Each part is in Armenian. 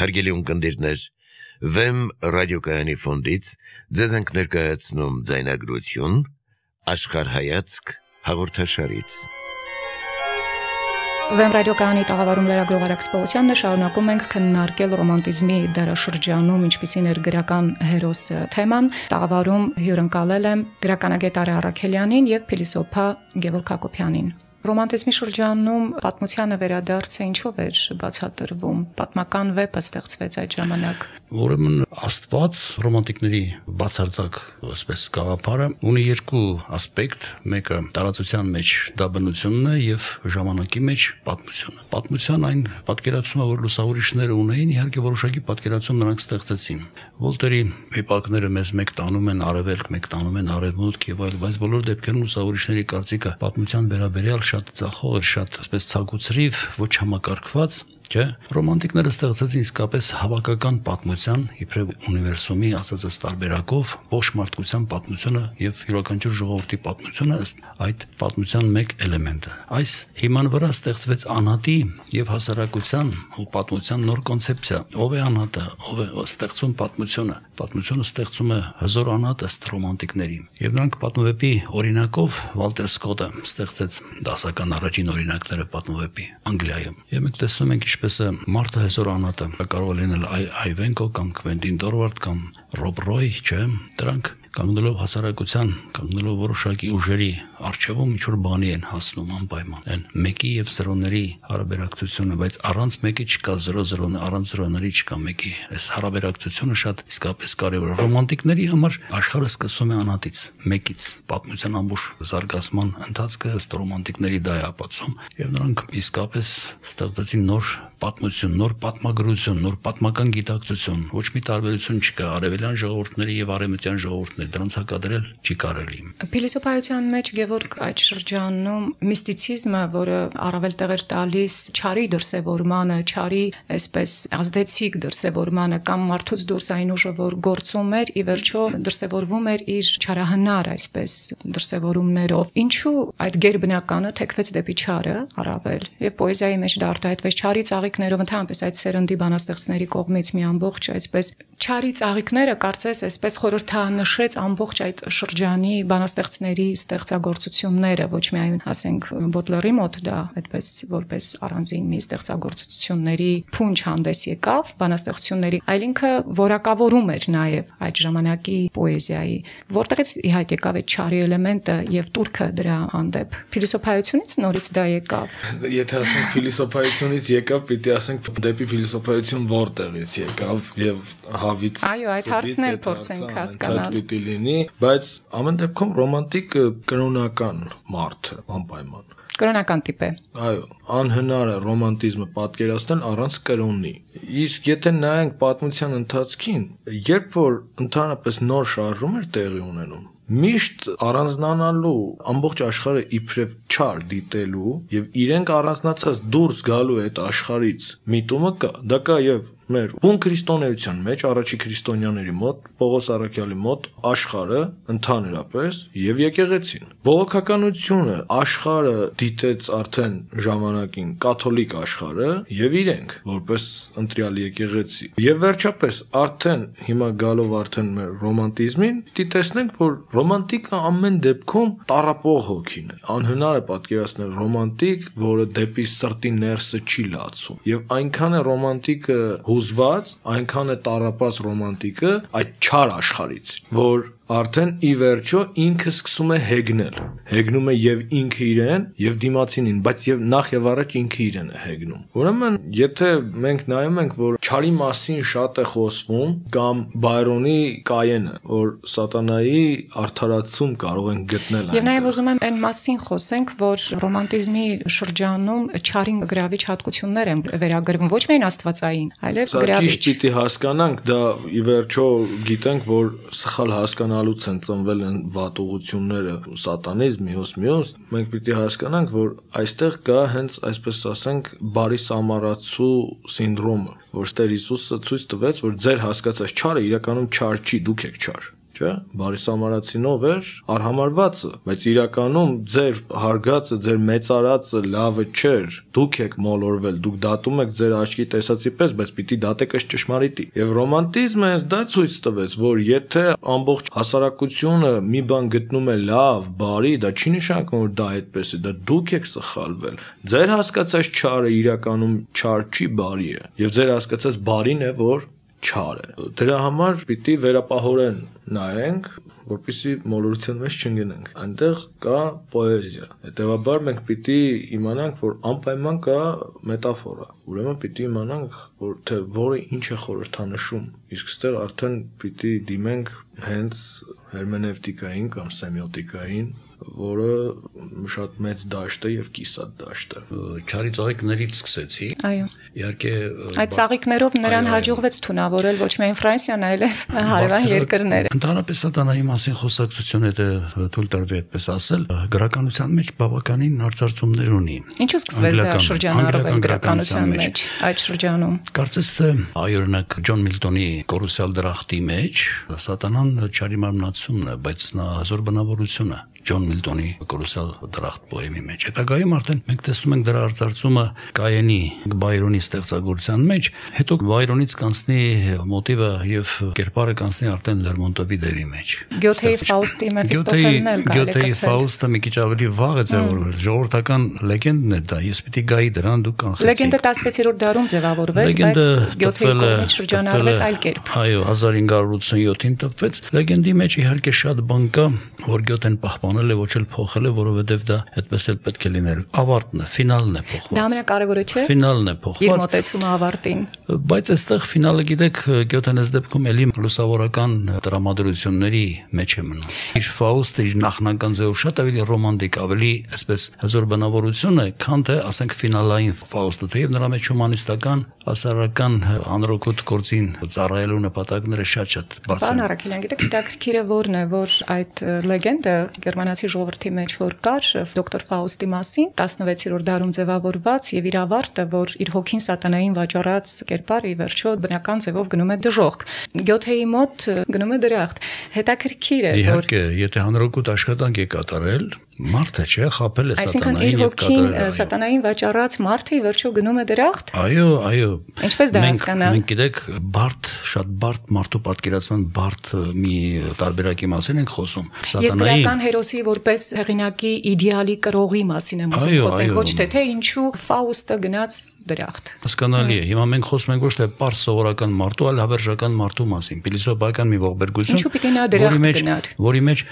Հարգելի ունկնդիրներ, Վեմ Ռադիոկայանի ֆոնդից ձեզ ենք ներկայացնում ձայնագրություն աշխարհայացք հաղորդաշարից։ Վեմ Ռադիոկայանի տաղավարում լրագրող Առաքս Պողոսյանն է, շարունակում ենք քննարկել ռոմանտիզմի դարաշրջանում ինչպիսին էր գրական հերոսը թեման։ Տաղավարում հյուրընկալել եմ գրականագետարը Առաքելյանին եւ փիլիսոփա Գևորգ Հակոբյանին։ Ռոմանտիզմի շրջանում պատմությանը վերադարձը ինչով էր բացատրվում, պատմական վեպը ստեղծվեց այդ ժամանակ։ Ուրեմն Աստված ռոմանտիկների բացարձակ այսպես գաղափարը ունի երկու ասպեկտ, մեկը տարածության մեջ դա բնությունն է եւ ժամանակի մեջ պատմությունը։ Պատմության այն պատկերացումը, որ լուսավորիչները ունեին, իհարկե որոշակի պատկերացում նրանք ստեղծեցին։ Վոլտերի վեպակները մեզ մեկ տանում են արևելք, մեկ տանում են արևմուտք եւ այլ, բայց բոլոր դեպքերում լուսավորիչների կարծիքը պատմության վերաբերյալ շատ ծախող էր, շատ այսպես ցակուցրիվ, ոչ համակարգված, չէ՞։ Ռոմանտիկները ստեղծեցին իսկապես հավաքական պատմության, իբրև ունիվերսումի ասածս տարբերակով, ողջ մարդկության պատմությունը եւ յուրաքանչյուր ժողովրդի պատմությունը ըստ այդ պատմության մեկ էլեմենտը։ Այս հիման վրա ստեղծվեց անհատի եւ հասարակության ու պատմության նոր կոնցեպցիա։ Ո՞վ է անհատը, ո՞վ է ստեղծում պատմությունը։ Պատմությունը ստեղծում է հզոր անհատը ըստ ռոմանտիկների։ Եվ նրանք պատմուհեպի օրինակով Վալտեր Սկոտը ստեղծեց դասական առաջին օրինակները պատմուհեպի Անգլիայում։ Եվ մենք տեսնում ենք ինչպես է մարդը հզոր անհատը, կարող լինել Այվենկո կամ Քվենտին Դորվարդ կամ Ռոբ Ռոյ, չէ՞, դրանք կանգնելով հասարակության, կանգնելով որոշակի ուժերի առջևում ինչ-որ բանի են հասնում անպայման։ Այն մեկի եւ զրոների հարաբերակցությունը, բայց առանց մեկի չկա զրո, զրոն առանց զրոների չկա մեկի։ Այս հարաբերակցությունը շատ իսկապես կարեւոր է։ Ռոմանտիկների համար աշխարհը սկսվում է անհատից, մեկից։ Պատմության ամբողջ զարգացման ընթացքը ըստ ռոմանտիկների դա է ապացուցում, եւ նրանք իսկապես ստեղծեցին նոր պատմություն, նոր պատմագրություն, նոր պատմական գիտակցություն, ոչ մի տարբերություն չկա արևելյան ժողովուրդների եւ արևմտյան ժողովուրդների, դրանց հակադրել չի կարելի։ Փիլիսոփայության մեջ Գևորգ այդ շրջանում միստիցիզմը, որը առավել տեղ էր տալիս չարի դրսևորմանը, չարի, այսպես ազդեցիկ դրսևորմանը կամ մարդուց դուրս այն ուժը, որ գործում էր, ի վերջո դրսևորվում էր իր չարահնար, այսպես դրսևորումներով։ Ինչու այդ գերբնականը թեքվեց դեպի չարը առավել եւ պոեզիայի մեջ դա արտահայտվեց չարի ծաղիկ ներով ընդհանրապես այդ սերնդի բանաստեղծների կողմից մի ամբողջ այսպես չարի ծաղիկները կարծես այսպես խորհրդանշեց ամբողջ այդ շրջանի բանաստեղծների ստեղծագործությունները, ոչ միայն ասենք Բոտլերի մոտ դա այդպես որպես առանձին մի ստեղծագործությունների փունջ հանդես եկավ բանաստեղծությունների, այլ ինքը որակավորում էր նաև այդ ժամանակի պոեզիայի, որտեղից իհայտ եկավ այդ չարի էլեմենտը եւ Տուրքը դրա հանդեպ։ Փիլիսոփայությունից նորից դա եկավ։ Եթե ասենք փիլիսոփայությունից եկավ, պիտի ասենք դեպի փիլիսոփայություն որտեղից եկավ եւ հավից։ Այո, այդ հարցն էլ փորձենք հասկանալ։ Պիտի լինի, բայց ամեն դեպքում ռոմանտիկը կրոնական մարդ է անպայման։ Կրոնական տիպ է։ Այո, անհնար է ռոմանտիզմը պատկերացնել առանց կրոնի։ Իսկ եթե նայենք պատմության ընթացքին, երբ որ ընդհանրապես նոր շարժում էր տեղի ունենում, միշտ առանձնանալու ամբողջ աշխարհը իբրև չար դիտելու եւ իրենք առանձնացած դուրս գալու այդ աշխարից միտումը կա, դա կա եւ մեր բուն քրիստոնեության մեջ, առաջի քրիստոնյաների մոտ, Պողոս Առաքյալի մոտ աշխարհը ընդհանրապես եւ եկեղեցին։ Բողոքականությունը աշխարհը դիտեց արդեն ժամանակին կաթոլիկ աշխարհը եւ իրենք որպես ընտրյալ եկեղեցի։ Եվ վերջապես արդեն հիմա գալով արդեն մեր ռոմանտիզմին, դիտեցնենք, որ ռոմանտիկը ամեն դեպքում տարապող հոգին է։ Անհնար է պատկերացնել ռոմանտիկ, որը դեպի սրտի ներսը չի լացում։ Եվ այնքան է ռոմանտիկը հուզված, այնքան է տարապած ռոմանտիկը այդ չար աշխարից, որ արդեն ի վերջո ինքը սկսում է հեգնել։ Հեգնում է եւ ինքը իրեն, եւ դիմացինին, բայց եւ նախ եւ առաջ ինքը իրեն է հեգնում։ Ուրեմն, եթե մենք նայում ենք, որ չարի մասին շատ է խոսվում, կամ Բայրոնի Կայենը, որ սատանայի արդարացում կարող են գտնել։ Եվ նաեւ ուզում եմ այն մասին խոսենք, որ ռոմանտիզմի շրջանում չարին գրավիչ հատկություններ են վերագրվում, ոչ միայն աստվածային, այլեւ գրավիչ։ Ճիշտ պիտի հասկանանք, դա ի վերջո գիտենք, որ սխալ հասկանալու են ծնվել են վատ ուղությունները, սատանիզմ, մյուս, մենք պիտի հասկանանք, որ այստեղ կա հենց այսպես ասենք բարի սամարացու սինդրոմը, որտեղ Հիսուսը ցույց տվեց, որ ձեր հասկացած չարը իրականում չար չի, դուք եք չար։ Չէ, բարի սամարացինով էր արհամարվածը, բայց իրականում ձեր հարգածը, ձեր մեծարածը լավը չէր։ Դուք եք մոլորվել, դուք դատում եք ձեր աչքի տեսածի պես, բայց պիտի դատեք այս ճշմարիտի։ Եվ ռոմանտիզմը հենց դա ցույց տվեց, որ եթե ամբողջ հասարակությունը մի բան գտնում է լավ, բարի, դա չի նշանակում, որ դա այդպես է, դա դուք եք սխալվել։ Ձեր հասկացած չարը իրականում չար չի, բարի է։ Եվ ձեր հասկացած բարին է, որ չար է։ Դրա համար պիտի վերապահորեն նայենք, որպեսզի մոլորության մեջ չընկնենք։ Այնտեղ կա պոեզիա։ Հետևաբար մենք պիտի իմանանք, որ անպայման կա մետաֆորա։ Ուրեմն պիտի իմանանք, որ թե որը ինչ է խորհրդանշում։ Իսկ այստեղ արդեն պիտի դիմենք հենց հերմենևտիկային կամ սեմիոտիկային, որը շատ մեծ դաշտ է եւ կիսատ դաշտ է։ Չարի ծաղիկներից սկսեցի։ Այո։ Իհարկե այդ ծաղիկներով նրան հաջողվեց թունավորել ոչ միայն Ֆրանսիան, այլև հարևան երկրները։ Ընդհանրապես սատանայի մասին խոսակցությունը դե թույլ տրվի այդպես ասել, գրականության մեջ բավականին արծարծումներ ունի։ Ինչու սկսվեց դա շրջանառվել գրականության մեջ, այդ շրջանում։ Կարծես թե օրինակ Ջոն Միլթոնի Կորուսալ դրախտի մեջ սատանան չարի մարմնացումն է, բայց նա հզոր բնավորություն է։ Ջոն Միլթոնի «Կորուսալ դրախտ» պոեմի մեջ։ Հետագայում արդեն մենք տեսնում ենք դրա արծարծումը Կայենի, Բայրոնի ստեղծագործության մեջ, հետո Բայրոնից կանցնի մոտիվը եւ կերպարը կանցնի արդեն Լերմոնտովի «Դևի» մեջ։ Գյոթեի Ֆաուստի «Մեֆիստոֆելն» էլ կարելի է։ Գյոթեի Ֆաուստը մի քիչ ավելի վաղ է ձևավորվել, ժողովրդական լեգենդն է դա, ես պիտի գայի դրան, դուք կանխեցիք։ Լեգենդը 16-րդ դարում ձևավորվեց, բայց Գյոթեի կողմից շրջանառվեց այլ կերպ։ Այո, 1587-ին տպվեց։ Լեգենդի մեջ իհարկե շատ բան կա, որ Գյոթեն պահպան անել է ոչ էլ փոխել է, որովհետև դա այդպես էլ պետք է լիներ։ Ավարտն է, ֆինալն է փոխված։ Դա ամենակարևորը չէ։ Ֆինալն է փոխված։ Իր մոտեցումը ավարտին։ Բայց այստեղ ֆինալը, գիտեք, Գյոթենես դեպքում էլի լուսավորական դրամատուրգությունների մեջ է մնում։ Իր Ֆաուստը իր նախնական ձևով շատ ավելի ռոմանտիկ, ավելի այսպես հզոր բնավորություն է, քան թե ասենք ֆինալային Ֆաուստը, եւ նրա մեջ հումանիստական, հասարակական անրոկոտ գործին ծառայելու նպատակները շատ-շատ բարձր են։ Պարոն Առաքելյան, գիտեք, հետաքրքիրը որն է, որ այդ լեգենդը Գերմանացի ժողովրդի մեջ որ կար դոկտոր Ֆաուստի մասին 16-րդ դարում ձևավորված եւ իր ավարտը, որ իր հոգին սատանային վաճառած կերպարը ի վերջո բնական ձևով գնում է դժոխք։ Գյոթեի մոտ գնում է դրախտ։ Հետաքրքիր է, որ իհարկե, եթե հանրօգուտ աշխատանք է կատարել, մարդը չէ, խաբել է սատանային եւ կատարել։ Այսինքն իր հոգին սատանային վաճառած մարդը ի վերջո գնում է դրախտ։ Այո, այո։ Ինչպես դա հասկանալ։ Մենք գիտեք, բարդ, շատ բարդ մարդու պատկերացման բարդ մի տարբերակի մասին ենք խոսում։ Սատանային հերոսի որպես հեղինակի իդեալի կրողի մասին եմ ուզում խոսել, ոչ թե թե ինչու Ֆաուստը գնաց դրախտ։ Հասկանալի է։ Հիմա մենք խոսում ենք ոչ թե պարզ սովորական մարդու, այլ հավերժական մարդու մասին, փիլիսոփայական մի ողբերգություն։ Ինչու պիտի նա դրախտ գնար։ Որի մեջ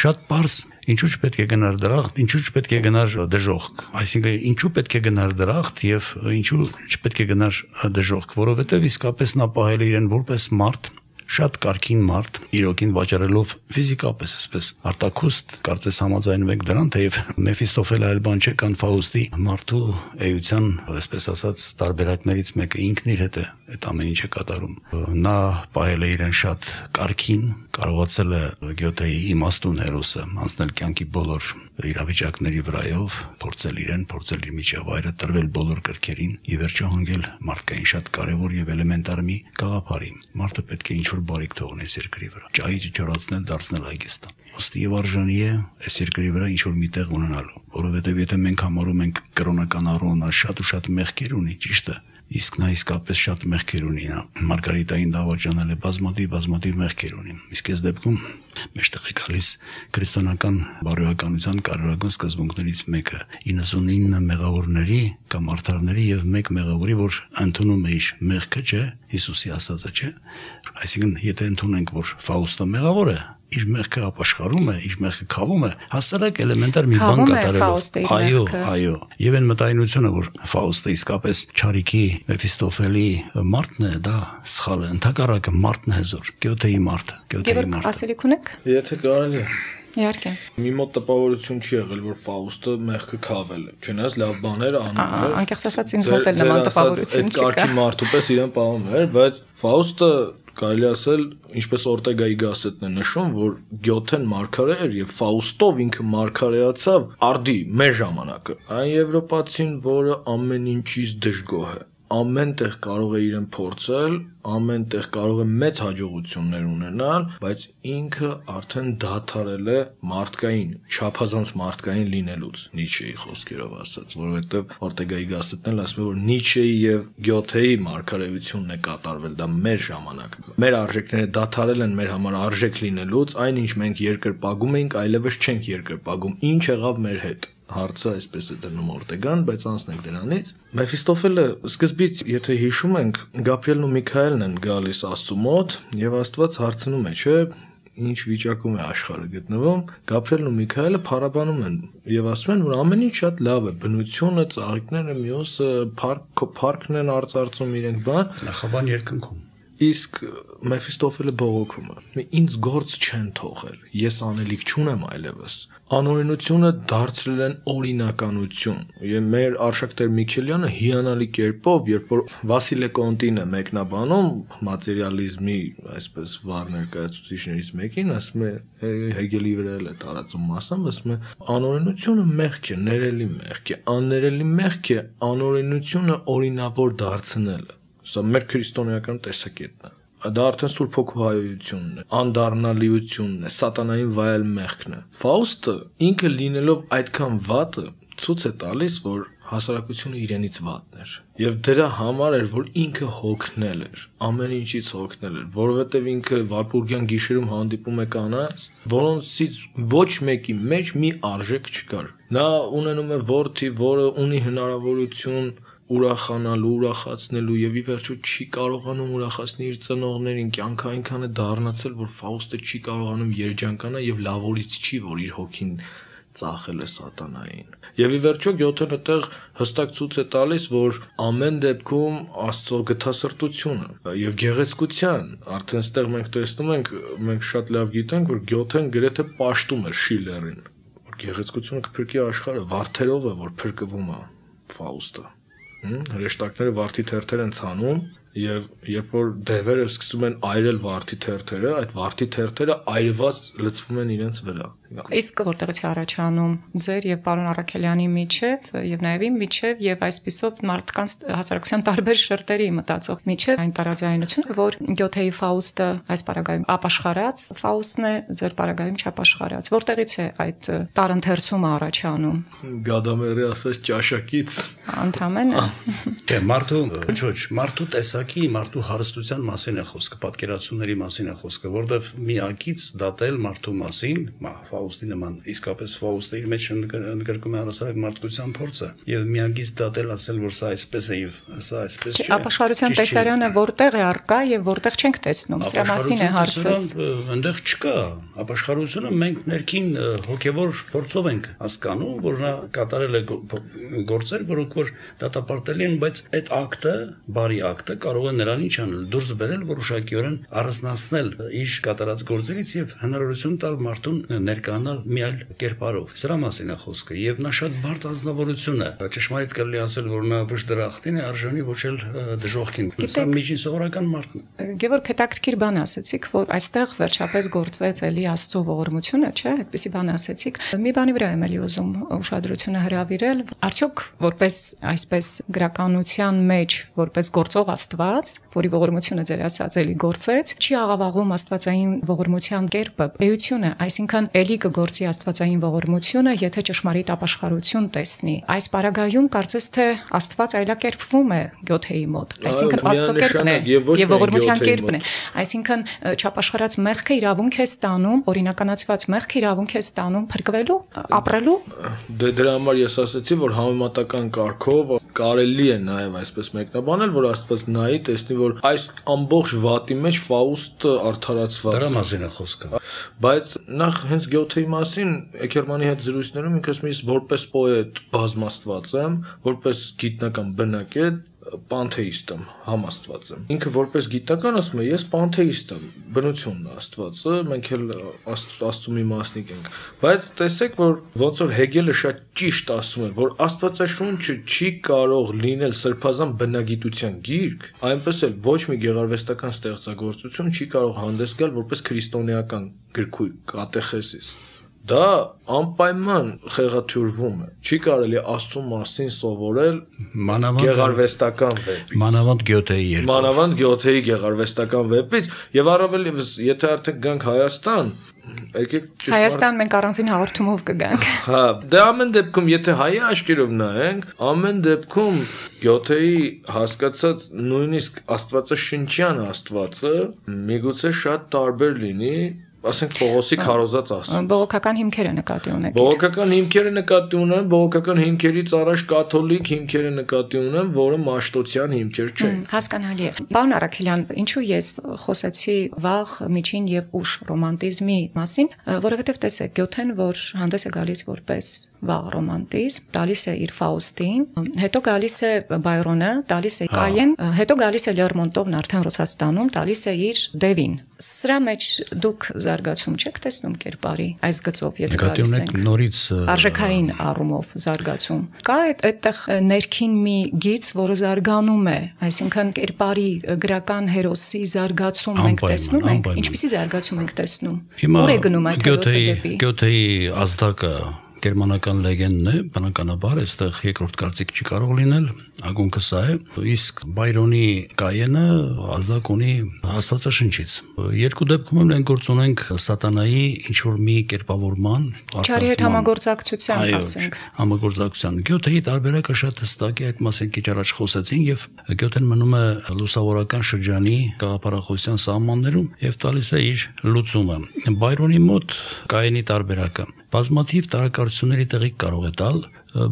շատ պարզ ինչու չպետք է գնար դրախտ, ինչու չպետք է գնար դժոխք։ Այսինքն ինչու պետք է գնար դրախտ եւ ինչու չպետք է գնար դժոխք, որովհետեւ իսկապես նա պահել է իրեն որպես մարդ, շատ կարքին մարդ, իրոքին վաճառելով ֆիզիկապես, այսպես արտակուստ, կարծես համաձայնվենք դրան, թեև Մեֆիստոֆելը այլ բան չէ, քան Ֆաուստի մարդու էության, այսպես ասած, տարբերակներից մեկը, ինքն իր հետ է այդ ամեն ինչը կատարում։ Նա պահել է իրեն շատ կարքին, կարողացել է Գյոթեի իմաստուն հերոսը անցնել կյանքի բոլոր իրավիճակների վրայով, փորձել իրեն, փորձել իր միջավայրը, տրվել բոլոր կրքերին, ի վերջո հանգել մարդկային շատ կարևոր եւ էլեմենտար մի գաղափարի։ Մարդը պետք է ինչ-որ բարիք թողնի երկրի վրա, ճայիճը ճորացնել, դարձնել այգեստան։ Ոստի եւ արժանի է այս երկրի վրա ինչ-որ մի տեղ ունենալու, որովհետեւ եթե մենք համարում ենք կրոնական առողն շատ ու շատ մեղքեր ունի, ճիշտ է, իսկ նա իսկապես շատ մեղքեր ունի, մարգարիտային դավաճանել է, բազմաթիվ մեղքեր ունի։ Իսկ այս դեպքում մեջտեղ է գալիս քրիստոնական բարոյականության կարևորագույն սկզբունքներից մեկը՝ 99 մեղավորների կամ արդարների եւ 1 մեղավորի, որ ընդունում է իր մեղքը, չէ՞, Հիսուսի ասածը, չէ՞։ Այսինքն, եթե ընդունենք, որ Ֆաուստը մեղավոր է, իր մեղքը ապաշխարում է, իր մեղքը քավում է, հասարակ էլեմենտար մի բան կատարելով։ Այո, այո։ Եվ այն մտայնությունը, որ Ֆաուստը իսկապես չարիքի Մեֆիստոֆելի մարդն է, դա սխալ է, ընդհակառակը մարդն է հզոր, Գյոթեի մարդը, Գյոթեի մարդը։ Ասելիք ունեք։ Եթե կարելի է։ Իհարկե։ Մի մոտ տպավորություն չի եղել, որ Ֆաուստը մեղքը քավել է։ Չնայած լավ բաներ անում էր։ Անկեղծ ասած, ինձ մոտ էլ նման տպավորություն չկա։ Այդ կարգի մարդու պես իրեն պահում էր, բայց Ֆաուստը կարելի ասել, ինչպես Օրտեգայի գասետն է նշում, որ Գյոթեն մարգարե էր եւ Ֆաուստով ինքը մարգարեացավ արդի մեր ժամանակը։ Այն եվրոպացին, որը ամեն ինչից դժգոհ է, Ամեն տեղ կարող է իրեն փորձել, ամեն տեղ կարող է մեծ հաջողություններ ունենալ, բայց ինքը արդեն դադարել է մարդկային, չափազանց մարդկային լինելուց, Նիչեի խոսքերով ասած, որովհետև Օրտեգայի գասետներն ասում են, որ Նիչեի եւ Գյոթեի մարգարեությունն է կատարվել, դա մեր ժամանակն է։ Մեր արժեքները դադարել են մեր համար արժեք լինելուց, այնինչ մենք երկրպագում ենք, այլևս չենք երկրպագում։ Ինչ եղավ մեր հետ։ Հարցը այսպես է դնում Օրտեգան, բայց անցնենք դրանից։ Մեֆիստոֆելը սկզբից, եթե հիշում ենք, Գաբրիելն ու Միքայելն են գալիս Աստծու մոտ եւ Աստված հարցնում է, չէ, ինչ վիճակում է աշխարհը գտնվում։ Գաբրիելն ու Միքայելը փառաբանում են եւ ասում են, որ ամեն ինչ շատ լավ է, բնությունը, ծաղիկները, մյուսը, փառքն են արծարծում իրենք, բան, նախաբան երկնքում։ Իսկ Մեֆիստոֆելը բողոքում է, ինձ գործ չեն թողել, ես անելիք չունեմ այլևս, անօրենությունը դարձրել են օրինականություն, եւ մեր արշակտեր Միքելյանը հիանալի կերպով, երբ որ Վասիլե Կոնտին է մեկնաբանում մատերիալիզմի այսպես վառ ներկայացուցիչներից մեկին, ասում է Հեգելի վրա էլ է տարածում մասամբ, ասում է անօրենությունը մեղք է, ներելի մեղք է, աններելի մեղք է անօրենությունը օրինավոր դարձնելը։ Սա մեր քրիստոնեական տեսակետն է, դա արդեն Սուրբ Հոգու հայությունն է, անդառնալիությունն է, սատանային վայել մեղքն է։ Ֆաուստը ինքը լինելով այդքան վատը ցույց է տալիս, որ հասարակությունը իրենից վատն էր, եւ դրա համար էր, որ ինքը հոգնել էր, ամեն ինչից հոգնել էր, որովհետեւ ինքը Վարպուրգյան գիշերում հանդիպում է կանանց, որոնցից ոչ մեկի մեջ մի արժեք չկար։ Նա ունենում է որդի, որը ունի հնարավորություն ուրախանալու, ուրախացնելու եւ ի վերջո չի կարողանում ուրախացնել իր ծնողներին, կյանքը այնքան է դառնացել, որ Ֆաուստը չի կարողանում երջանկանալ եւ լավորից չի, որ իր հոգին ծախել է սատանային։ Եվ ի վերջո Գյոթեն այդտեղ հստակ ցույց է տալիս, որ ամեն դեպքում Աստծո գթասրտությունը եւ գեղեցկության, արդեն այստեղ մենք տեսնում ենք, մենք շատ լավ գիտենք, որ Գյոթեն գրեթե պաշտում է Շիլերին, որ գեղեցկությունը կփրկի աշխարհը, վարդերով է, որ փրկվում է Ֆաուստը։ Հրեշտակները վարդի թերթեր են ցանում եւ երբ որ դևերը սկսում են այրել վարդի թերթերը, այդ վարդի թերթերը այրված լցվում են իրենց վրա։ Իսկ որտեղից է առաջանում ձեր եւ պարոն Առաքելյանի միջև եւ նաեւ իմ միջև եւ այսպիսով մարդկանց հասարակության տարբեր շերտերի մտածող միջև այն տարաձայնությունը, որ Գյոթեի Ֆաուստը այս պարագայում ապաշխարած, Ֆաուստն է ձեր պարագայում չապաշխարած։ Որտեղից է այդ տարընթերցումը առաջանում։ Գադամերի ասած ճաշակից։ Անթամենը։ Դե մարդու, ոչ, մարդու տեսակի, մարդու հարստության մասին է խոսքը, պատկերացումների մասին է խոսքը, որտեղ միակից դատել մարդու մասին, Ֆաուստի նման, իսկապես Ֆաուստը իր մեջ ընդգրկում է հասարակ մարդկության փորձը եւ միագից դատել ասել, որ սա այսպես է եւ սա այսպես չէ։ Ապաշխարության տեսարանը որտեղ է առկա եւ որտեղ չենք տեսնում, սրա մասին է հարցը։ Այնտեղ չկա։ Ապաշխարությունը մենք ներքին հոգեվոր փորձով ենք հասկանում, որ նա կատարել է գործեր, որոնք որ դատապարտելի են, բայց այդ ակտը, բարի ակտը կարող է նրան ինչ անել, դուրս բերել, որոշակիորեն առանձնացնել իր կատարած գործերից եւ հնարավորություն տալ մարդուն ներկանալ մի այլ կերպարով։ Սրա մասին է խոսքը եւ նա շատ բարդ անձնավորություն է։ Ճշմարիտ կարելի ասել, որ նա ոչ դրախտին է արժանի, ոչ էլ դժողքին։ Սա միջին սովորական մարդն է։ Գևորգ, հետաքրքիր բան ասեցիք, որ այստեղ վերջապես գործեց էլի Աստծո ողորմությունը, չէ՞, այդպիսի բան ասեցիք։ Մի բանի վրա եմ էլի ուզում ուշադրությունը հրավիրել, արդյոք որպես այսպես գրականության մեջ, որպես գործող Աստված, որի ողորմությունը ձեր ասած էլի գործեց, չի աղավաղում Աստվածային ողորմության կերպը, էությունը, այսինքն էլի կգործի Աստվածային ողորմությունը, եթե ճշմարիտ ապաշխարություն տեսնի։ Այս պարագայում կարծես թե Աստված այլակերպվում է Գյոթեի մոտ, այսինքն Աստծո կերպն է եւ ողորմության կերպն է, այսինքն չապաշխարած մեղքը իրավունք է ստանում, օրինականացված մեղքը իրավունք է ստանում փրկվելու, ապրելու։ Դե դրա համար ես ասացի, որ համեմատական կարգով կարելի է նաեւ այսպես մեկնաբանել, որ Աստված նայի, տեսնի, որ այս ամբողջ վատի մեջ Ֆաուստը արդարացված է։ Դրա մասին է խոսքը։ Բայց նախ հենց Գյոթեի մասին Էքերմանի հետ զրույցներում ինքս միշտ որպես պոետ բազմաստված եմ, որպես գիտնական բնակետ պանթեիստ եմ, համաստված եմ։ Ինքը որպես գիտնական ասում է, ես պանթեիստ եմ, բնությունն է Աստվածը, մենք էլ Աստծու մի մասնիկ ենք։ Բայց տեսեք, որ ոնց որ Հեգելը շատ ճիշտ ասում է, որ Աստվածաշունչը չի կարող լինել սրբազան բնագիտության գիրք, այնպես էլ ոչ մի գեղարվեստական ստեղծագործություն չի կարող հանդես գալ որպես քրիստոնեական գրքույկ, կատեխեսիս։ Դա անպայման խեղաթյուրվում է։ Չի կարելի Աստծո մասին սովորել գեղարվեստական վեպից։ Մանավանդ Գյոթեի գեղարվեստական վեպից եւ առավել եւս եթե արդեն գանք Հայաստան, եկեք ճիշտ Հայաստան մենք առանձին հաղորդումով կգանք։ Հա, դե ամեն դեպքում եթե հայ աշխարհով նայենք, ամեն դեպքում Գյոթեի հասկացած նույնիսկ Աստվածաշնչյան Աստվածը միգուցե շատ տարբեր լինի Ասենք Պողոսի քարոզած Աստծո։ Բողոքական հիմքերը նկատի ունեն։ Բողոքական հիմքերը նկատի ունեն, բողոքական հիմքերից առաջ կաթոլիկ հիմքերը նկատի ունեն, որը մաշտոցյան հիմքեր չեն։ Հասկանալի է։ Պարոն Առաքելյան, ինչու ես խոսեցի վաղ, միջին եւ ուշ ռոմանտիզմի մասին, որովհետեւ տեսեք Գյոթեն, որ հանդես է գալիս որպես վաղ ռոմանտիզմ, տալիս է իր Ֆաուստին, հետո գալիս է Բայրոնը, տալիս է Կայան, հետո գալիս է Լերմոնտովն արդեն Ռուսաստանում, տալիս է իր Դևին։ Սրա մեջ դուք զարգացում չեք տեսնում կերպարի այս գծով եթե գալիս ենք նորից արժեքային առումով զարգացում կա այդտեղ ներքին մի գիծ որը զարգանում է այսինքն կերպարի գրական հերոսի զարգացում մենք տեսնում ենք ինչպիսի զարգացում ենք տեսնում ուր է գնում այդ հերոսի դեպի Գյոթեի ազդակը Գերմանական լեգենդն է, բնականաբար, այստեղ երկրորդ կարծիք չի կարող լինել, ակունքը սա է, իսկ Բայրոնի Կայենը ազդակ ունի Աստվածաշնչից։ Երկու դեպքում մենք գործ ունենք սատանայի ինչ-որ մի կերպավորման, Չարի հետ համագործակցության ասենք։ Համագործակցության։ Գյոթեի տարբերակը շատ հստակ է, այդ մասին քիչ առաջ խոսեցին եւ Գյոթեն մնում է լուսավորական շրջանի գաղափարախոսության սահմաններում եւ տալիս է իր լուծումը։ Բայրոնի մոտ Կայենի տարբերակը բազմաթիվ տարակարությունների տեղի կարող է տալ,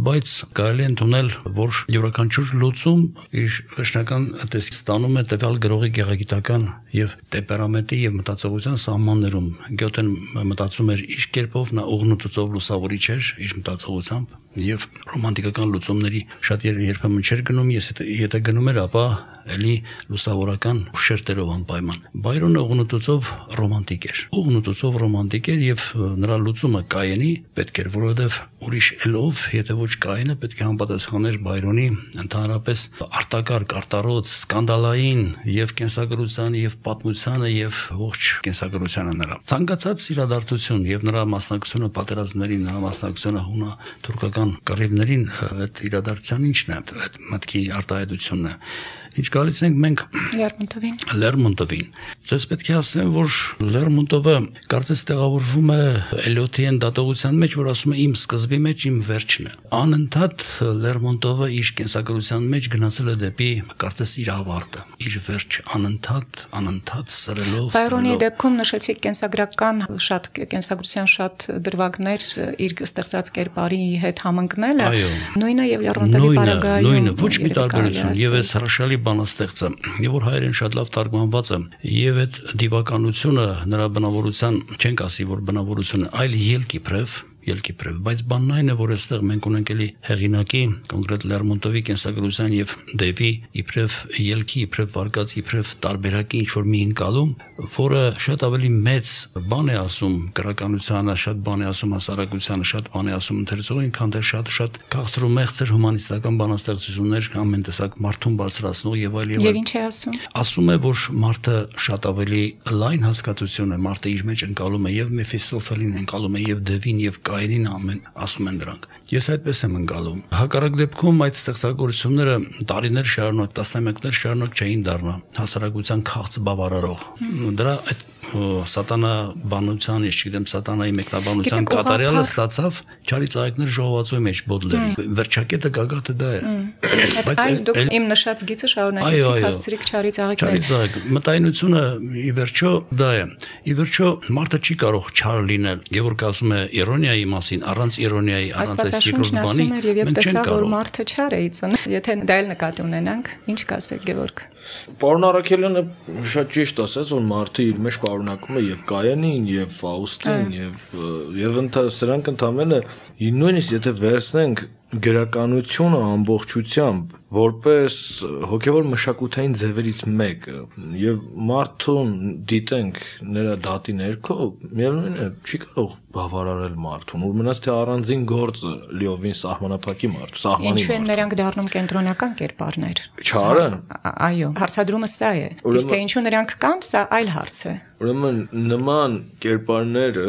բայց կարելի է ընդունել, որ յուրաքանչյուր լուծում իր վերջնական տեսքը ստանում է տվյալ գրողի գեղագիտական եւ տեմպերամենտի եւ մտածողության սահմաններում։ Գյոթեն մտածում էր իր կերպով, նա ուղղնուծով լուսավորիչ էր իր մտածողությամբ եւ ռոմանտիկական լուծումների շատ երբեմն չէր գնում, եթե գնում էր, ապա էլի լուսավորական շերտերով անպայման։ Բայրոնը ուղղնուծով ռոմանտիկ էր։ Ուղղնուծով ռոմանտիկ էր եւ նրա լուծումը Կայենի պետք էր, որովհետեւ ուրիշ ելով Եթե ոչ Կայենը պետք է համապատասխաներ Բայրոնի ընդհանրապես արտակարգ, արտարոց, սկանդալային եւ կենսագրության եւ պատմությանը եւ ողջ կենսագրությանը նրա։ Ցանկացած իրադարձություն եւ նրա մասնակցությունը պատերազմներին, նրա մասնակցությունը հունա-թուրքական կռիվներին, այդ իրադարձության ինչն է, այդ մտքի արտահայտությունն է։ Ինչ գալիս ենք մենք Լերմոնտովին։ Ձեզ պետք է ասեմ, որ Լերմոնտովը կարծես տեղավորվում է էլիոտիեն դատողության մեջ, որ ասում է իմ սկզբի մեջ իմ վերջն է։ Անընդհատ Լերմոնտովը իր կենսագրության մեջ գնացել է դեպի կարծես իր ավարտը, իր վերջ, անընդհատ սրելով։ Բայրոնի դեպքում նշեցիք կենսագրական շատ կենսագրության շատ դրվագներ իր ստեղծած կերպարի հետ համընկնելը։ Նույնը եւ Լերմոնտովի պարագայում։ Նույնը, ոչ մի տարբերություն։ Եվ այս հրաշալի բանաստեղծը, եւ որ հայերեն շատ լավ թարգմանված է, եւ այդ դիվականությունը նրա բնավորության, չենք ասի, որ բնավորությունը, այլ ելքի պրև, բայց բանն այն է, որ այստեղ մենք ունենք էլի հեղինակի, կոնկրետ Լերմոնտովի կենսագրության եւ Դևի իբրև ելքի, իբրև վարկած, իբրև տարբերակի ինչ-որ մի ընկալում, որը շատ ավելի մեծ բան է ասում քաղաքականությանը, շատ բան է ասում հասարակությանը, շատ բան է ասում ընթերցողին, քան դեռ շատ քաղցր ու մեղցր հումանիստական բանաստեղծություններ ամեն տեսակ մարդուն բարձրացնող եւ այլ եւ այլ։ Եվ ինչ է ասում։ Ասում է, որ մարդը շատ ավելի լայն հասկացություն է, մարդը իր մեջ ընկալում է եւ Մեֆիստոֆելին, ընկալում է եւ Դևին եւ Կայենին ամեն ասում են դրանք։ Ես այդպես եմ ընկալում։ Հակառակ դեպքում այդ ստեղծագործությունները տարիներ շարունակ, տասնամյակներ շարունակ չէին դառնա հասարակության քաղց բավարարող։ Դրա այդ սատանա բանության, ես չգիտեմ, սատանայի մեկնաբանության կատարյալը ստացավ Չարի ծաղիկներ ժողովածուի մեջ Բոդլերի։ Վերջակետը գագաթը դա է։ Բայց դուք իմ նշած գիծը շարունակեցիք, հասցրիք Չարի ծաղիկներ։ Չարի ծաղիկ մտայնությունը ի վերջո դա է։ Ի վերջո մարդը չի կարող չար լինել, եւ որ ասում է իրոնիայի մասին, առանց իրոնիայի, առանց այս երկրորդ բանի, մենք չենք կարող։ Մարդը Պարոն Առաքելյանը շատ ճիշտ ասաց, որ մարդը իր մեջ պարունակում է եւ Կայանին, եւ Ֆաուստին, եւ սրանք ընդհանրապես նույնիսկ եթե վերցնենք գրականությունը ամբողջությամբ որպես հոգևոր մշակութային ձևերից մեկը եւ մարդուն դիտենք նրա դատի ներքո, միևնույն է, չի կարող բավարարել մարդուն, ու մնաց թե առանձին գործը լիովին սահմանափակի մարդու, սահմանի մարդու։ Ինչու են նրանք դառնում կենտրոնական կերպարներ։ Չարը։ Այո։ հարցադրումը սա է։ Իսկ թե ինչու նրանք կան, սա այլ հարց է։ Ուրեմն նման կերպարները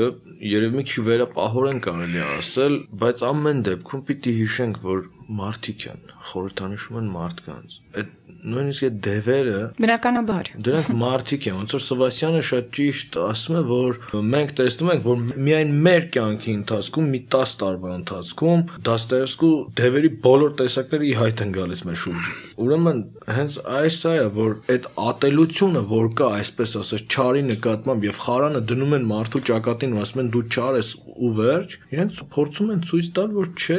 երևի քիչ վերապահորեն կարելի ասել, բայց ամեն դեպքում պիտի հիշենք, որ մարդիկ են, խորհրդանշում են մարդկանց։ Այդ նույնիսկ այդ դևերը բնականաբար դրանք մարդիկ են, ոնց որ Սևաստյանը շատ ճիշտ ասում է, որ մենք տեսնում ենք, որ միայն մեր կյանքի ընթացքում, մի 10 տարվա ընթացքում, Դաստայևսկու դևերի բոլոր տեսակները ի հայտ են գալիս մեր շուրջը։ Ուրեմն հենց այս է, որ այդ ատելությունը, որ կա, այսպես ասած, չարի նկատմամբ եւ խարանը դնում են մարդու ճակատին ու ասում են դու չար ես ու վերջ, իրենց փորձում են ցույց տալ, որ չէ,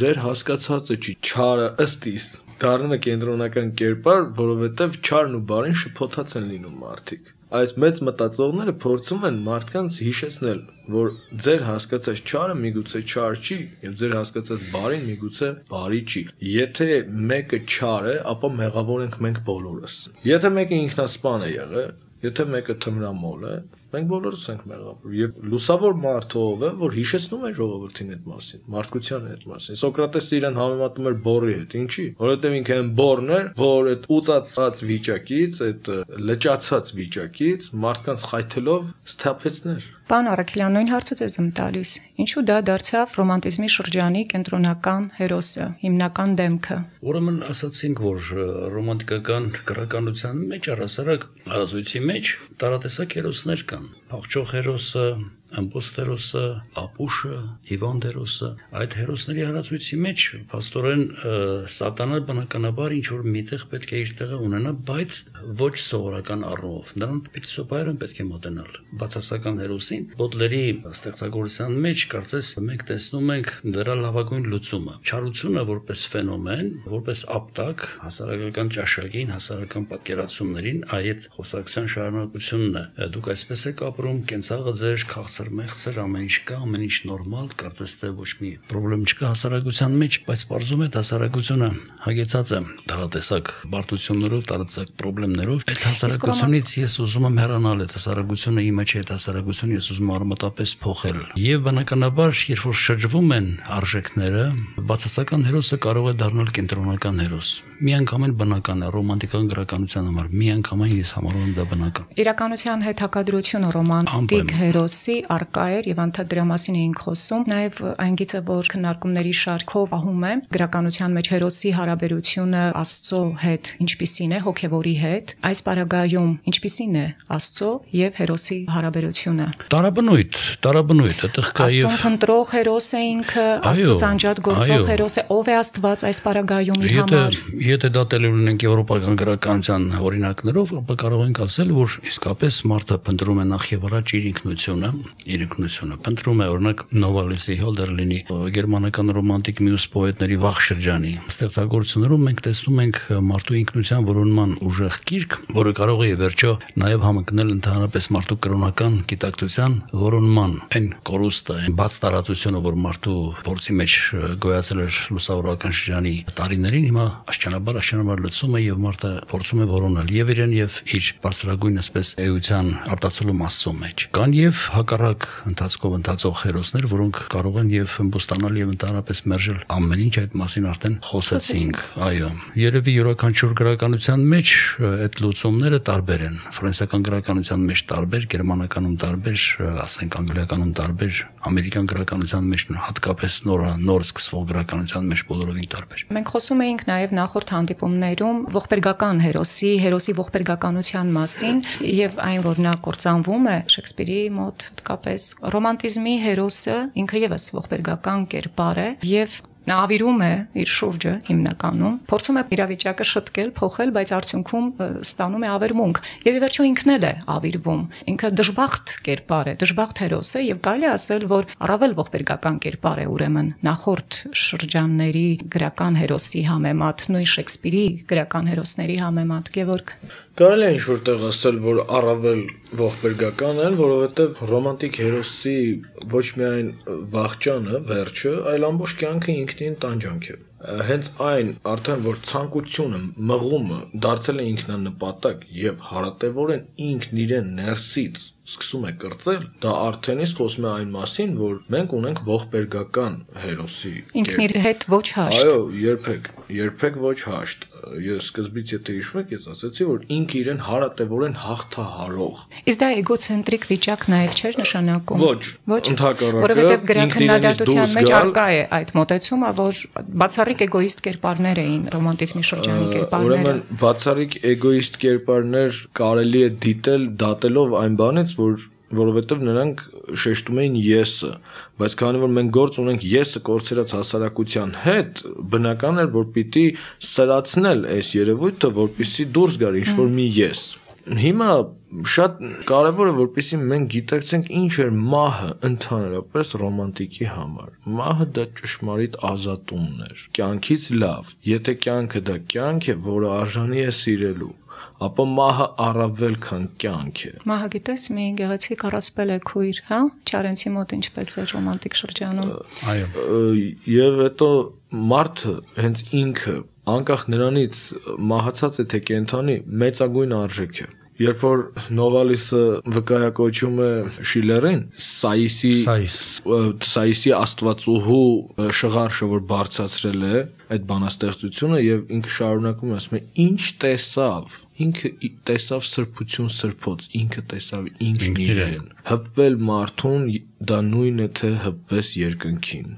ձեր հասկացածը չի, չարը ըստ իս դառնում է կենտրոնական կերպար, որովհետև չարն ու բարին շփոթած են լինում մարդիկ։ Այս մեծ մտածողները փորձում են մարդկանց հիշեցնել, որ ձեր հասկացած չարը միգուցե չար չի, եւ ձեր հասկացած բարին միգուցե բարի չի։ Եթե մեկը չար է, ապա մեղավոր ենք մենք բոլորս։ Եթե մեկը ինքնասպան է եղել, եթե մեկը թմրամոլ է, մենք բոլորս ենք մեղավոր։ Եվ լուսավոր մարդը ով է, որ հիշեցնում է ժողովրդին այդ մասին, մարդկության այդ մասին։ Սոկրատեսը իրեն համեմատում էր բորի հետ, ինչի՞, որովհետև ինքը այն բորն էր, որ այդ ուծացած վիճակից, այդ լճացած վիճակից մարդկանց խայթելով սթափեցներ։ Պարոն Առաքելյան, նույն հարցը ձեզ եմ տալիս։ Ինչու դա դարձավ ռոմանտիզմի շրջանի կենտրոնական հերոսը, հիմնական դեմքը։ Ուրեմն ասացինք, որ ռոմանտիկական գրականության մեջ, առհասարակ հարազույցի մեջ տարատեսակ հերոսներ կան։ Փախչող հերոսը, ամբոստ հերոսը, ապուշը, հիվանդ հերոսը, այդ հերոսների հարազույցի մեջ փաստորեն սատանան բնականաբար ինչ որ միտեղ պետք է իր տեղը ունենա, բայց ոչ սովորական առումով։ Նրան փիլիսոփայորեն պետք է մոտենալ բացասական հերոսին։ Բոդլերի ստեղծագործության մեջ կարծես մենք տեսնում ենք դրա լավագույն լուծումը։ Չարությունը որպես ֆենոմեն, որպես ապտակ, հասարակական ճաշակին, հասարակական պատկերացումներին, այդ խոսակցության շարունակությունն է։ Դուք այսպես եք ապրում, կենցաղը ձեր քաղցր մեղսեր, ամեն ինչ կա, ամեն ինչ նորմալ, կարծես թե ոչ մի խնդրեմ չկա հասարակության մեջ, բայց բարձում է հասարակությունը հագեցած է տարատեսակ բարդություններով, տարատեսակ խնդիրներով։ Այդ հասարակությունից ես ուզում եմ հեռանալ, այդ հասարակությունը իմ մեջ է, այդ հասարակությունը ես ուզում արմատապես փոխել։ Եվ բնականաբար, երբ որ շրջվում են արժեքները, բացասական հերոսը կարող է դառնալ կենտրոնական հերոս։ Միանգամայն բնական է ռոմանտիկական գրականության համար, միանգամայն ես համարում եմ դա բնական։ Իրականության հետ հակադրությունը ռոմանտիկ հերոսի արկա էր եւ անդադ դրա մասին էինք խոսում։ Նաեւ այնից է, որ քննարկումների շարքով ահում է գրականության մեջ հերոսի հարաբերությունը Աստծո հետ, ինչպիսին է հոգեվորի հետ, այս պարագայում ինչպիսին է Աստծո եւ հերոսի հարաբերությունը։ Տարաբնույթ, այդտեղ կա եւ Աստծո խնդրող հերոս է ինքը, Աստծոց անջատ գործող հերոս է, ով է Աստված այս պարագայում իր համար։ Եթե դա տելի ունենք եվրոպական գրականության օրինակներով, ապա կարող ենք ասել, որ իսկապես մարդը փնտրում է նախ եւ առաջ իր ինքնությունը, փնտրում է օրինակ Նովալիսի, Հոլդերլինի, գերմանական ռոմանտիկ մյուս պոետների վաղ շրջանի ստեղծագործություններում մենք տեսնում ենք մարդու ինքնության որոնման ուժեղ գիրք, որը կարող է վերջո նաեւ համընկնել ընդհանրապես մարդու կրոնական գիտակցության որոնման, այն կորուստը, այն բաց տարածությունը, որ մարդու փորձի մեջ գոյացել էր լուսավորական շրջանի տարիներին, հիմա աշճանաբար լծում է եւ մարդը փորձում է որոնել եւ իրեն եւ իր բարձրագույն ասես էության արտացոլու մասսո մեջ։ Կան եւ հակառակ ընթացքով ընթացող հերոսներ, որոնք կարող են եւ ըմբոստանալ եւ ընդհանրապես մերժել ամեն ինչ, այդ մասին արդեն խոսեցինք։ Այո, երևի յուրաքանչյուր գրականության մեջ այդ լուծումները տարբեր են։ Ֆրանսիական գրականության մեջ տարբեր, գերմանականում տարբեր, ասենք անգլիականում տարբեր, ամերիկյան գրականության մեջ հատկապես նոր սկսվող գրականության մեջ բոլորովին տարբեր։ Մենք խոսում էինք նաև նախորդ հանդիպումներում ողբերգական հերոսի, հերոսի ողբերգականության մասին եւ այն, որ նա կործանվում է Շեքսպիրի մոտ, հատկապես ռոմանտիզմի հերոսը ինքը եւս ողբերգական կերպար է եւ նա ավիրում է իր շուրջը հիմնականում, փորձում է իրավիճակը շտկել, փոխել, բայց արդյունքում ստանում է ավերմունք։ Եվ ի վերջո ինքն էլ է ավիրվում։ Ինքը դժբախտ կերպար է, դժբախտ հերոս է եւ կարելի ասել, որ առավել ողբերգական կերպար է ուրեմն նախորդ շրջանների գրական հերոսի համեմատ, նույն Շեքսպիրի գրական հերոսների համեմատ, Գևորգ։ Կարելի է ինչ-որ տեղ ասել, որ առավել ողբերգական են, որովհետև ռոմանտիկ հերոսի ոչ միայն վախճանը, վերջը, այլ ամբողջ կյանքը ինքնին տանջանք է։ Հենց այն արդեն, որ ցանկությունը, մղումը դարձել է ինքնանպատակ եւ հարատեվորեն ինքն իրեն ներսից սկսում է կրծել, դա արդեն իսկ խոսում է այն մասին, որ մենք ունենք ողբերգական հերոսի։ Ինքնիր հետ ոչ հաշտ։ Այո, երբեք ոչ հաշտ։ Ես սկզբից եթե հիշում եք, ես ասացի, որ ինքը իրեն հարատևորեն հաղթահարող։ Իսկ դա էգոցենտրիկ վիճակ նաև չէր նշանակում։ Ոչ, ընդհակառակը, որովհետև գրաքննադատության մեջ առկա է այդ մոտեցումը, որ բացառիկ էգոիստ կերպարներ էին ռոմանտիզմի շրջանի կերպարները։ Ուրեմն բացառիկ էգոիստ կերպարներ կարելի է դիտել դատելով այն բանից, որովհետև նրանք շեշտում էին եսը, բայց քանի որ մենք գործ ունենք եսը կորցրած հասարակության հետ, բնական է որ պիտի սրացնել այս երևույթը, որպեսզի դուրս գար ինչ որ մի ես։ Հիմա շատ կարևոր է որպեսզի մենք գիտակցենք ինչ էր մահը ընդհանրապես ռոմանտիկի համար։ Մահը դա ճշմարիտ ազատումն էր, կյանքից լավ։ Եթե կյանքը դա կյանք է, որը արժանի է սիրելու, ապա մահը առավել քան կյանք է։ Մահը գիտես մի գեղեցիկ առասպել է քույր, հա, Չարենցի մոտ ինչպես է ռոմանտիկ շրջանում։ Այո։ Եվ հետո մարդը հենց ինքը անկախ նրանից մահացած է թե կենթանի, մեծագույն արժեք է։ Երբ որ Նովալիսը վկայակոչում է Շիլերին, Սայիսի աստվածուհու շղարշը, որ բարձրացրել է այդ բանաստեղծությունը, եւ ինքը շարունակում է ասում է ինչ տեսավ, ինքը տեսավ սրբություն սրբոց, ինքը տեսավ ինքն իրեն։ Հպվել մարդուն դա նույնն է թե հպվես երկնքին։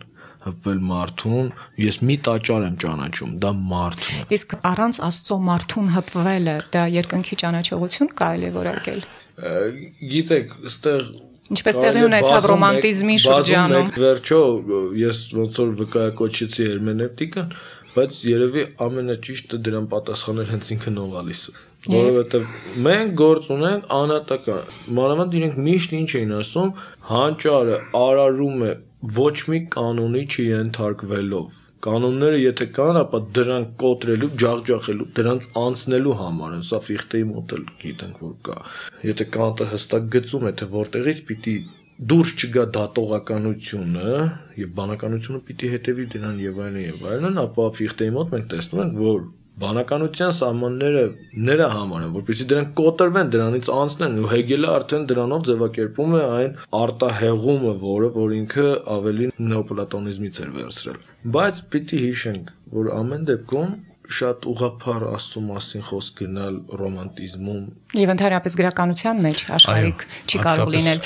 Հպվել մարդուն, ես մի տաճար եմ ճանաչում, դա մարդն է։ Իսկ առանց Աստծո մարդուն հպվելը, դա երկնքի ճանաչողություն կարելի է որակել։ Գիտեք, այստեղ ինչպես տեղի ունեցավ ռոմանտիզմի շրջանում։ Վերջո, ես ոնց որ վկայակոչեցի հերմենևտիկան, բայց երևի ամենաճիշտը դրան պատասխանել հենց ինքը Նովալիսը, որովհետև մենք գործ ունենք անատական, մանավանդ իրենք միշտ ինչ էին ասում, հանճարը արարում է ոչ մի կանոնի չենթարկվելով։ Կանոնները եթե կան, ապա դրանք կոտրելու, ջախջախելու, դրանց անցնելու համար են, սա Ֆիխտեի մոտ էլ գիտենք որ կա։ Եթե Կանտը հստակ գծում է, թե որտեղից պիտի դուրս չգա դատողականությունը, եւ բանականությունը պիտի հետեւի դրան եւ այլն, ապա Ֆիխտեի մոտ մենք տեսնում ենք, որ բանականության սահմանները նրա համար են, որպեսզի դրանք կոտրվեն, դրանից անցնեն, ու Հեգելը արդեն դրանով ձևակերպում է այն արտահեղումը, որ ինքը ավելի նեոպլատոնիզմից էր վերցրել։ Բայց պիտի հիշենք, որ ամեն դեպքում շատ ուղղափառ Աստծո մասին խոսք գնալ ռոմանտիզմում եւ ընդհանրապես գրականության մեջ աշխարհիկ չի կարող լինել։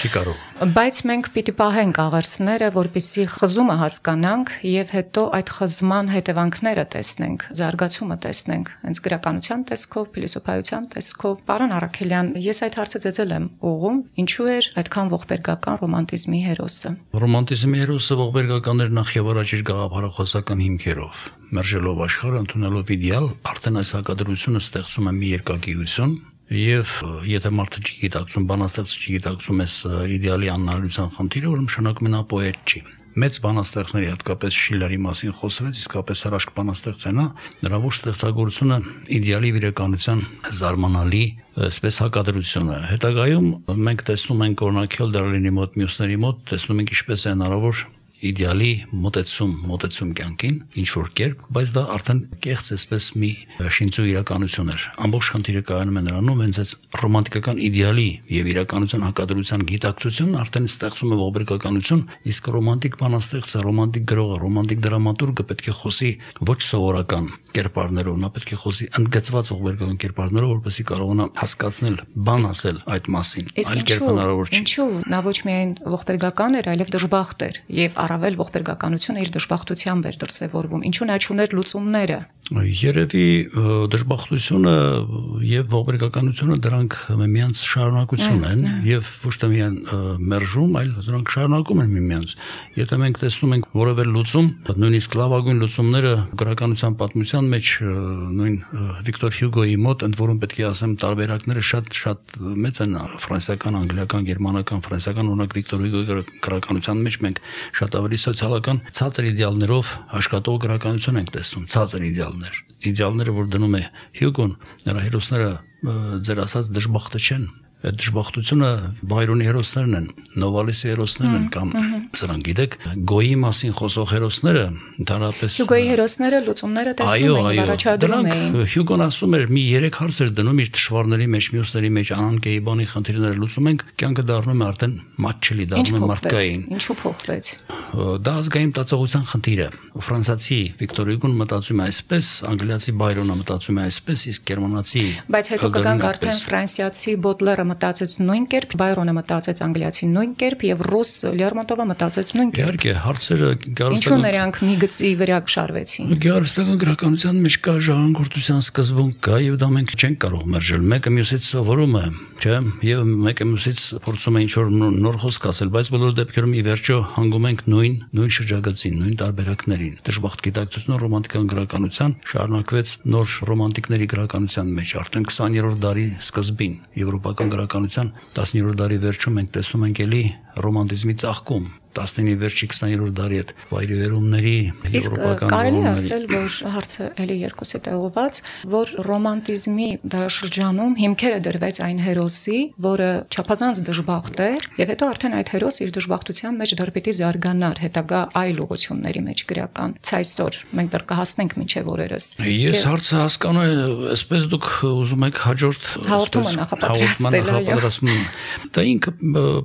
Բայց մենք պիտի պահենք աղերսները, որպեսզի խզումը հասկանանք եւ հետո այդ խզման հետևանքները տեսնենք, զարգացումը տեսնենք, հենց գրականության տեսքով, փիլիսոփայության տեսքով։ Պարոն Առաքելյան, ես այդ հարցը ծեծել եմ ուղղում, ինչու էր այդքան ողբերգական ռոմանտիզմի հերոսը։ Ռոմանտիզմի հերոսը ողբերգականներ նախ եւ առաջ իր գաղափարախոսական հիմքերով, մերժելով աշխարհը, ընդունելով իդեալ, արդեն այս հակադրությունը ստեղծում է մի երկակիություն։ Եվ եթե մարդը չգիտակցում, բանաստեղծը չգիտակցում այս իդեալի անհնարինության խնդիրը, ուրեմն շնորհակալ նա պոետ չի։ Մեծ բանաստեղծների, հատկապես Շիլլերի մասին խոսվեց, իսկապես հրաշք բանաստեղծ է նա, նրա ոչ ստեղծագործությունը իդեալի վիրականության զարմանալի այսպես հակադրություն է։ Հետագայում մենք տեսնում ենք օրինակել դարալինի մոտ, մյուսների մոտ, տեսնում ենք ինչպես է հնարավոր իդեալի մոտեցում կյանքին, ինչ որ կերպ, բայց դա արդեն կեղծ էսպես մի շինծու իրականություն էր։ Ամբողջ խնդիրը կայանում է նրանում, հենց այդ ռոմանտիկական իդեալի եւ իրականության հակադրության գիտակցությունն արդեն ստեղծում է ողբերգականություն, իսկ ռոմանտիկ բանաստեղծը, ռոմանտիկ գրողը, ռոմանտիկ դրամատուրգը պետք է խոսի ոչ սովորական կերպարներով, նա պետք է խոսի ընդգծված ողբերգական կերպարներով, որպեսզի կարողանա հասկացնել, բան ասել այդ մասին, այլ կերպ հնարավոր չի։ Ինչու նա ոչ միայն ողբերգական էր, այլև դժբախտ էր եւ առավել ողբերգականությունը իր դժբախտությամբ էր դրսևորվում։ Ինչու նա չուներ լուծումները։ Երևի դժբախտությունը եւ ողբերգականությունը դրանք միմյանց շարունակություն են եւ ոչ թե միայն մերժում, այլ դրանք շարունակում են միմյանց։ Եթե մենք տեսնում ենք որևէ լուծում, նույնիսկ լավագույն լուծումները գրականության պատմության մեջ նույն Վիկտոր Հյուգոյի մոտ, ընդ որում պետք է ասեմ, տարբերակները շատ մեծ են ֆրանսիական, անգլիական, գերմանական, ֆրանսիական, օրինակ Վիկտոր Հյուգոյի գրականության մեջ մենք շատ ավելի սոցիալական ցածր իդեալներով աշխատող գրականություն ենք տեսնում, ցածր իդեալները, որ դնում է Հյուգոն, նրա հերոսները ձեր ասած դժբախտ չեն։ Այդ դժբախտությունը Բայրոնի հերոսներն են, Նովալիսի հերոսներն են կամ Սրանք գիտեք, գոյի մասին խոսող հերոսները ընդհանրապես Հյուգոյի հերոսները լուծումները տեսնում էին, առաջադրում էին։ Հյուգոն ասում էր՝ մի 3 հարցեր դնում իր թշվառների մեջ, մյուսների մեջ, անանկեի բանի խնդիրները լուծում ենք, կյանքը դառնում է արդեն մատչելի, դառնում է մարդկային։ Ինչու փոխվեց։ Դա ազգային մտածողության խնդիր է։ Ֆրանսիացի Վիկտոր Հյուգոն մտածում է այսպես, անգլիացի Բայրոնը մտածում է այսպես, իսկ գերմանացի Բայց հետո կգանք արդեն ֆրանսիացի Վոլտերը մտածեց նույն կերպ, Բայրոնը մտածեց անգլիացի նույն կերպ եւ ռուս Լերմոնտովը մտածեց նույն կերպ։ Իհարկե, հարցերը գարստական Ինչու նրանք մի գծի վրա շարվեցին։ Գարստական քաղաքացիության մեջ կա ժառանգորդության սկզբունք, կա եւ դա մենք չենք կարող մերժել։ Մեկը մյուսից սովորում է, չէ՞, եւ մեկը մյուսից փորձում է ինչ-որ նոր խոսք ասել, բայց բոլոր դեպքերում ի վերջո հանգում ենք նույն շրջագծին, նույն տարբերակներին։ Դժբախտ գիտակցությունը ռոմանտիկական քաղաքացիության շարունակվեց նոր ռոմանտիկների քաղաքացիության մեջ արդեն 20-րդ դարի սկզբին, եվրոպական քաղաքացիության 10-րդ դարի վերջում մենք տեսնում ենք էլի ռոմանտիզմի ծաղկում 19-ի վերջի 20-րդ դարի այդ վայրիվերումների եվրոպական Կարելի է ասել, որ հարցը էլի երկուսի տեղված, որ ռոմանտիզմի դարաշրջանում հիմքերը դրվեց այն հերոսի, որը չափազանց դժբախտ էր, եւ հետո արդեն այդ հերոսը իր դժբախտության մեջ դեռ պիտի զարգանար հետագա այլ ուղղությունների մեջ գրական։ Ցայսօր մենք դեռ կհասնենք մինչեւ օրերս։ Ես հարցը հասկանում եմ, այսպես դուք ուզում եք հաջորդ հաղորդման նախապատրաստել։ Դա ինքը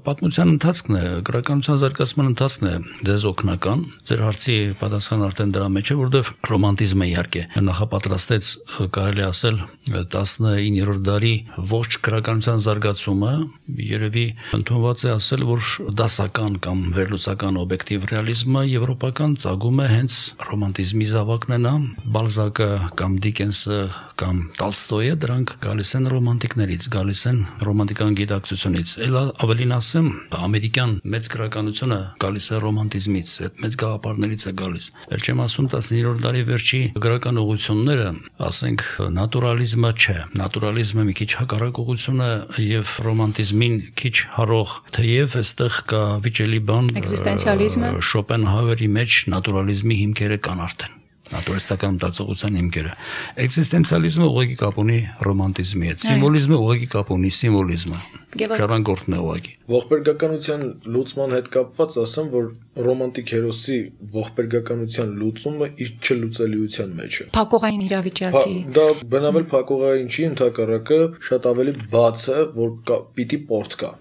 պատմության ընթացքն է, գրականության զարգացումը ընթացն է ձեզ օգնական, ձեր հարցի պատասխանը արդեն դրա մեջ է, որովհետև ռոմանտիզմը իհարկե նախապատրաստեց, կարելի ասել, 19-րդ դարի ողջ քաղաքացիական զարգացումը, երևի ընդունված է ասել, որ դասական կամ վերլուծական օբյեկտիվ ռեալիզմը եվրոպական ծագումը հենց ռոմանտիզմի զավակն է նա, Բալզակը կամ Դիկենսը կամ Տոլստոյը, դրանք գալիս են ռոմանտիկներից, գալիս են ռոմանտիկական գիտակցությունից։ Ավելին ասեմ, ամերիկյան մեծ քաղաքականությունը գալիս է ռոմանտիզմից, այդ մեծ գաղափարներից է գալիս։ Էլ չեմ ասում 19-րդ դարի վերջի գրական ուղղությունները, ասենք նատուրալիզմը չէ, նատուրալիզմը մի քիչ հակառակ ուղղություն է եւ ռոմանտիզմին քիչ հարող, թեև այստեղ կա վիճելի բան, էգզիստենցիալիզմը, Շոպենհաուերի մեջ նատուրալիզմի հիմքերը կան արդեն։ Նատուրալիստական մտածողության հիմքերը։ Էգզիստենցիալիզմը ուղղակի կապ ունի ռոմանտիզմի հետ, սիմվոլիզմը ուղղակի կապ ունի սիմվոլիզմի հետ։ Ժառանգորդն է ուղղակի։ Ողբերգականության լուծման հետ կապված ասեմ, որ ռոմանտիկ հերոսի ողբերգականության լուծումը իր չլուծելիության մեջ է։ Փակողային իրավիճակի։ Դա բնավ էլ փակողային չի, ընդհակառակը շատ ավելի բաց է, որ պիտի պորտ կա։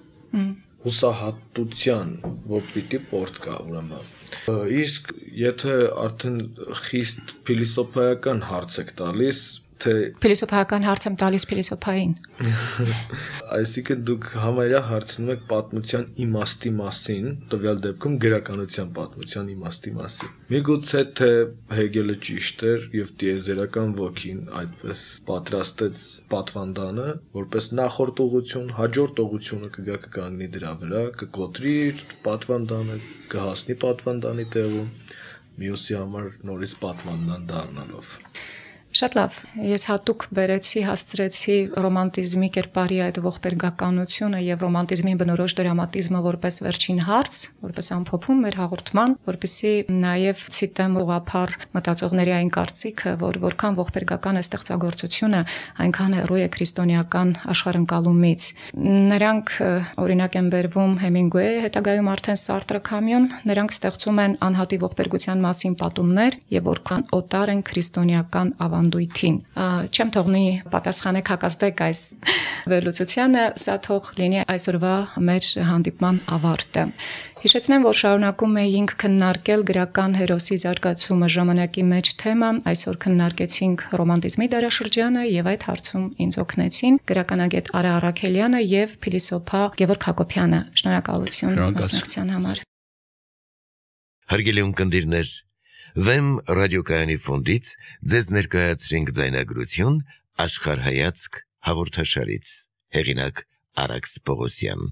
Հուսահատության, որ պիտի պորտ կա, ուրեմն։ Իսկ եթե արդեն խիստ փիլիսոփայական հարց եք տալիս, թե Փիլիսոփայական հարց եմ տալիս փիլիսոփային։ Այսինքն դուք համարյա հարցնում եք պատմության իմաստի մասին, տվյալ դեպքում գրականության պատմության իմաստի մասին։ Միգուցե թե Հեգելը ճիշտ էր եւ տիեզերական ոգին այդպես պատրաստեց պատվանդանը, որպես նախորդ ուղղություն, հաջորդ ուղղությունը կգա կկանգնի դրա վրա, կկոտրի պատվանդանը, կհասնի պատվանդանի տեղում, մյուսի համար նորից պատվանդան դառնալով։ Շատ լավ, ես հատուկ բերեցի, հասցրեցի ռոմանտիզմի կերպարի այդ ողբերգականությունը եւ ռոմանտիզմի բնորոշ դրամատիզմը որպես վերջին հարց, որպես ամփոփում մեր հաղորդման, որպեսզի նաեւ ցիտեմ ուղափառ մտածողների այն կարծիքը, որ որքան ողբերգական է ստեղծագործությունը, այնքան հեռու է քրիստոնեական աշխարհընկալումից։ Նրանք օրինակ են բերվում Հեմինգուեյ, հետագայում արդեն Սարտրը, Կամյոն, նրանք ստեղծում են անհատի ողբերգության մասին պատումներ եւ որքան օտար են քրիստոնեական ավանդույթին։ Չեմ թողնի պատասխանեք հակազդեք այս վերլուծությանը, սա թող լինի այսօրվա մեր հանդիպման ավարտը։ Հիշեցնեմ, որ շարունակում էինք քննարկել գրական հերոսի զարգացումը ժամանակի մեջ թեման, այսօր քննարկեցինք ռոմանտիզմի դարաշրջանը եւ այդ հարցում ինձ օգնեցին գրականագետ Արա Առաքելյանը եւ փիլիսոփա Գևորգ Հակոբյանը։ Շնորհակալություն մասնակցության համար։ Հարգելի ունկնդիրներ, Վեմ ռադիոկայանի ֆոնդից ձեզ ներկայացրինք ձայնագրություն «Աշխարհայացք» հաղորդաշարից, հեղինակ Առաքս Պողոսյան։